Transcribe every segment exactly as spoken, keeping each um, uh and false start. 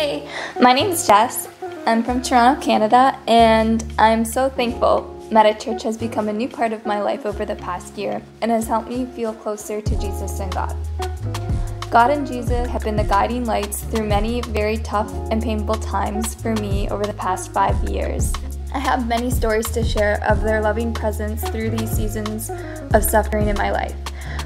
Hey, my name's Jess. I'm from Toronto, Canada, and I'm so thankful Meta Church has become a new part of my life over the past year and has helped me feel closer to Jesus and God. God and Jesus have been the guiding lights through many very tough and painful times for me over the past five years. I have many stories to share of their loving presence through these seasons of suffering in my life.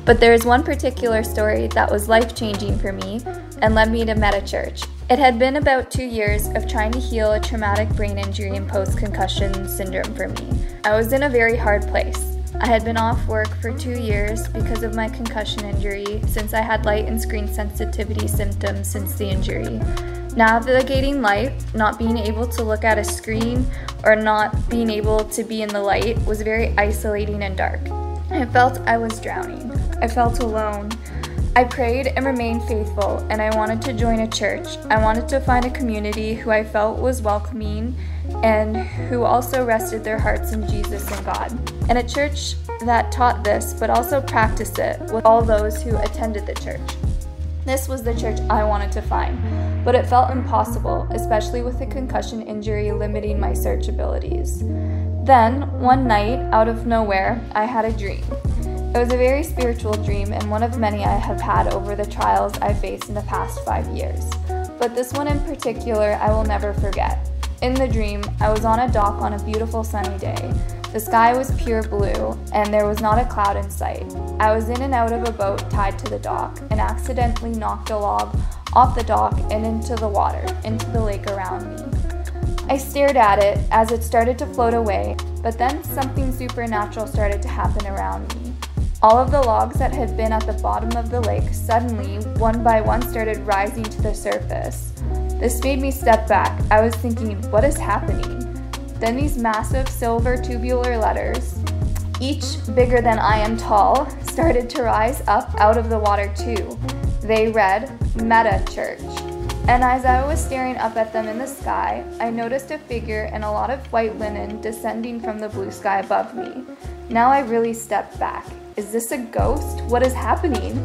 But there is one particular story that was life-changing for me and led me to Meta Church. It had been about two years of trying to heal a traumatic brain injury and post-concussion syndrome for me. I was in a very hard place. I had been off work for two years because of my concussion injury, since I had light and screen sensitivity symptoms since the injury. Navigating life, not being able to look at a screen or not being able to be in the light, was very isolating and dark. I felt I was drowning. I felt alone. I prayed and remained faithful, and I wanted to join a church. I wanted to find a community who I felt was welcoming and who also rested their hearts in Jesus and God, and a church that taught this but also practiced it with all those who attended the church. This was the church I wanted to find, but it felt impossible, especially with the concussion injury limiting my search abilities. Then, one night, out of nowhere, I had a dream. It was a very spiritual dream and one of many I have had over the trials I faced in the past five years. But this one in particular I will never forget. In the dream, I was on a dock on a beautiful sunny day. The sky was pure blue, and there was not a cloud in sight. I was in and out of a boat tied to the dock, and accidentally knocked a log off the dock and into the water, into the lake around me. I stared at it as it started to float away, but then something supernatural started to happen around me. All of the logs that had been at the bottom of the lake suddenly, one by one, started rising to the surface. This made me step back. I was thinking, what is happening? Then these massive silver tubular letters, each bigger than I am tall, started to rise up out of the water too. They read, Meta Church. And as I was staring up at them in the sky, I noticed a figure and a lot of white linen descending from the blue sky above me. Now I really stepped back. Is this a ghost? What is happening?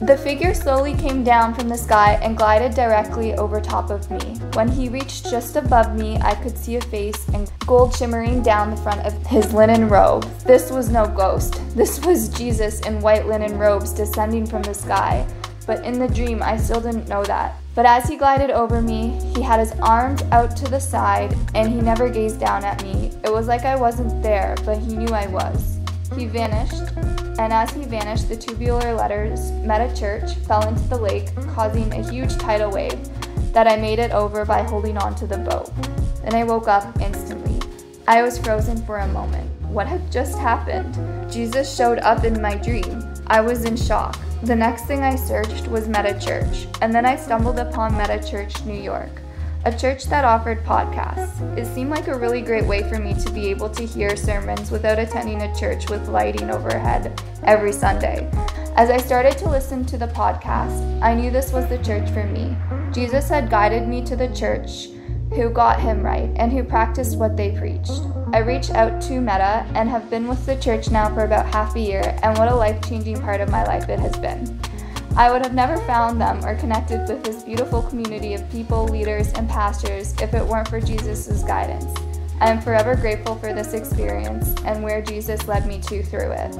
The figure slowly came down from the sky and glided directly over top of me. When he reached just above me, I could see a face and gold shimmering down the front of his linen robe. This was no ghost. This was Jesus in white linen robes descending from the sky. But in the dream, I still didn't know that. But as he glided over me, he had his arms out to the side and he never gazed down at me. It was like I wasn't there, but he knew I was. He vanished. And as he vanished, the tubular letters, Meta Church, fell into the lake, causing a huge tidal wave that I made it over by holding onto the boat. Then I woke up instantly. I was frozen for a moment. What had just happened? Jesus showed up in my dream. I was in shock. The next thing I searched was Meta Church, and then I stumbled upon Meta Church New York, a church that offered podcasts. It seemed like a really great way for me to be able to hear sermons without attending a church with lighting overhead every Sunday. As I started to listen to the podcast, I knew this was the church for me. Jesus had guided me to the church who got him right and who practiced what they preached. I reached out to Meta and have been with the church now for about half a year, and what a life-changing part of my life it has been. I would have never found them or connected with this beautiful community of people, leaders, and pastors if it weren't for Jesus' guidance. I am forever grateful for this experience and where Jesus led me to through it.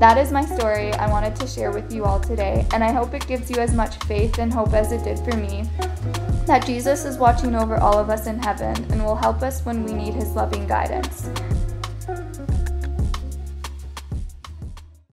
That is my story I wanted to share with you all today, and I hope it gives you as much faith and hope as it did for me, that Jesus is watching over all of us in heaven and will help us when we need his loving guidance.